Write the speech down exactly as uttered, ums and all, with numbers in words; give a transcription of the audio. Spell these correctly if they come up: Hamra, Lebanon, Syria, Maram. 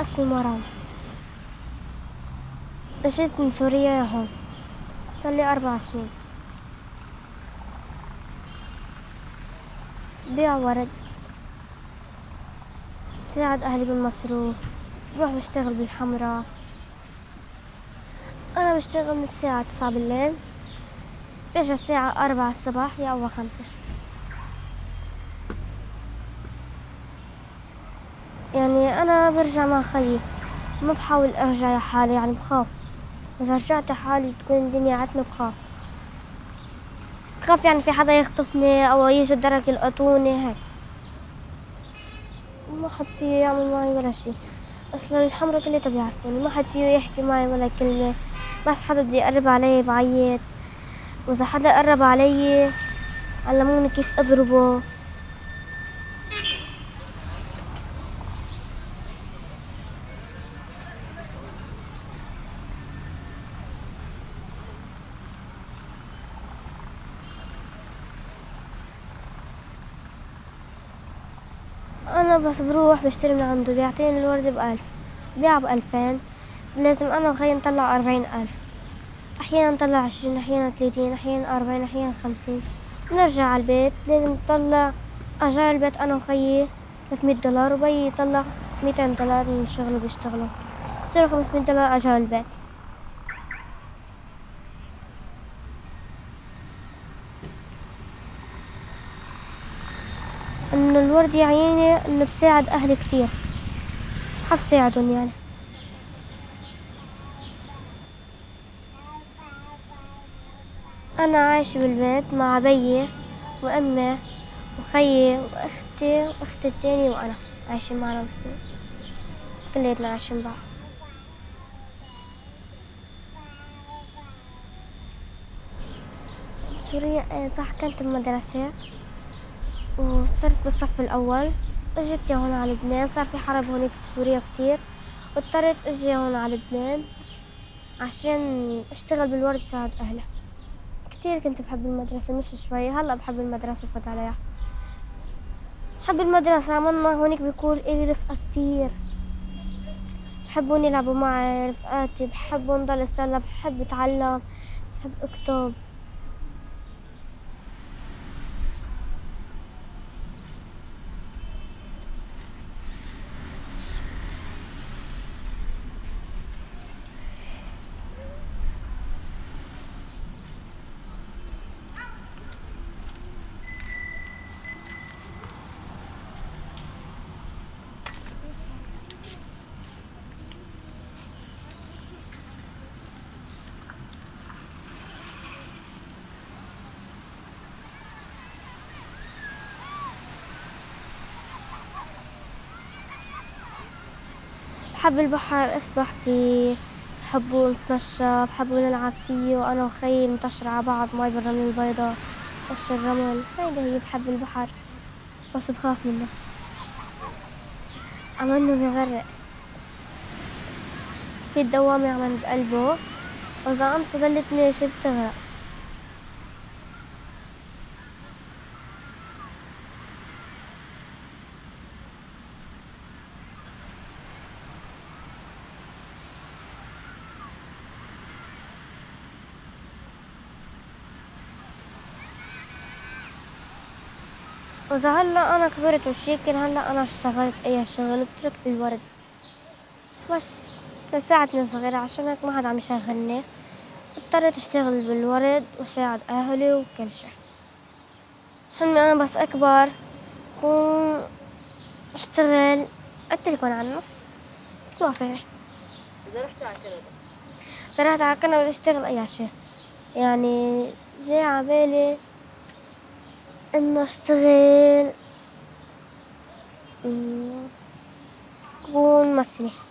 أنا اسمي مرام، جيت من سوريا هون صار لي أربع سنين. بيع ورد، ساعد أهلي بالمصروف، بروح بشتغل بالحمرة. أنا بشتغل من الساعة تسعة بالليل، بيجي الساعة أربعة الصبح يا أو خمسة. يعني أنا برجع مع خيي، ما بحاول أرجع لحالي، يعني بخاف إذا رجعت لحالي تكون الدنيا عتمة. بخاف بخاف يعني في حدا يخطفني أو يجي الدرك يلقطوني هيك. ما حد فيه يعمل معي ولا شي، أصلا الحمرة كليتها بيعرفوني، ما حد فيه يحكي معي ولا كلمة. بس حدا بده يقرب علي بعيط، وإذا حدا قرب علي علموني كيف أضربه. أنا بس بروح بشتري من عنده، بيعطيني الوردة بألف، بيع بألفين، لازم أنا وخيي نطلع أربعين ألف، أحيانا نطلع عشرين، أحيانا ثلاثين، أحيانا أربعين، أحيانا خمسين. نرجع على البيت لازم نطلع، أرجع البيت أنا وخيي ثلاثمية دولار، وبيي يطلع ميتين دولار من شغله بيشتغله، بصير خمسمية دولار أرجع البيت. إنه الورد يعيني إنه بساعد أهلي كتير، حب ساعدهم يعني. أنا عايشة بالبيت مع بيي وأمي وخيي وأختي وأختي التانية، وأنا عايشة معنا كليتنا عايشين بعض. سوريا صح، كنت بمدرسة وصرت بالصف الأول، اجيت يا هون على لبنان، صار في حرب هونيك في سوريا كتير، واضطريت اجي هون على لبنان عشان اشتغل بالورد ساعد أهلي. كتير كنت بحب المدرسة، مش شوي، هلا بحب المدرسة. فات عليها بحب المدرسة، عملنا هونيك بيكون إلي رفقة كتير، بحبون يلعبوا معي رفقاتي، بحبوا نضل أتسلى، بحب أتعلم، بحب أكتب. بحب البحر، اسبح فيه، بحبه نتمشى، بحبه نلعب فيه، وانا وخيي نطشر على بعض مي بالرمل البيضاء، طش الرمل، هيدا هي. بحب البحر بس بخاف منه، عملنه بيغرق. في الدوامة عمل بقلبه، واذا قمت ضلت ماشي بتغرق. وإذا هلا أنا كبرت وشيكل، هلا أنا اشتغلت أي شغل وتركت الورد، بس لساعتني صغيرة عشان هيك ما حدا عم يشغلني، اضطريت أشتغل بالورد وساعد أهلي وكل شي. حلمي أنا بس أكبر أكون أشتغل، قلت لكم عنه، ما فرح. إذا رحت على كندا، إذا رحت على كندا بدي أشتغل أي شي، يعني جاي على بالي إنه أشتغل كون مصري.